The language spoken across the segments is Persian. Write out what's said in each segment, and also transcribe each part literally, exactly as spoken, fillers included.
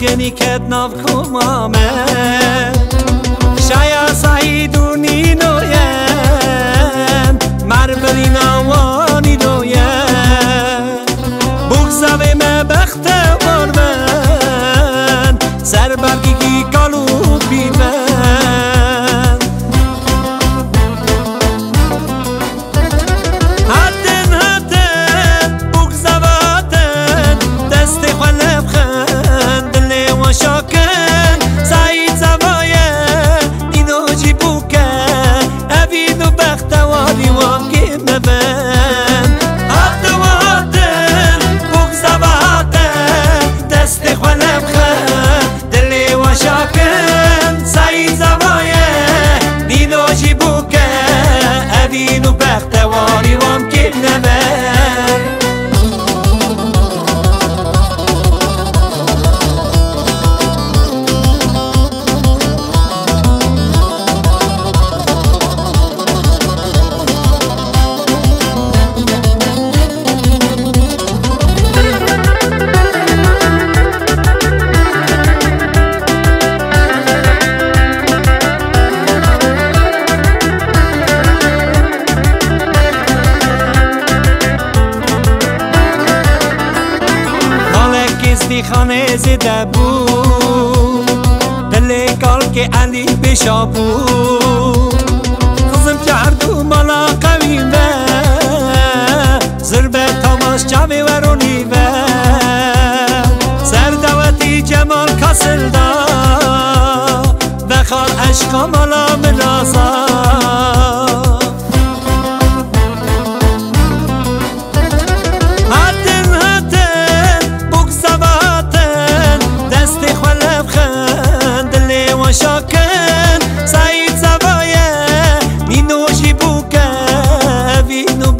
كني كدنا بكوما شايا سعيد ونينو يام مربلي نواني دو يام بغزاوي ما بخت واربان سر برقي كي قالو بيبان خانه زده بود دل کار که علی بشا بود خزم کرد و مالا قویم و زربه تماش جمعی ورونی و سردوتی جمال کسل دا و خال عشقا مالا منازا I've been a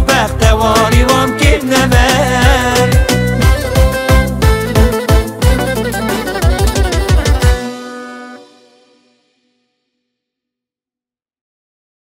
bad boy, I'm giving up.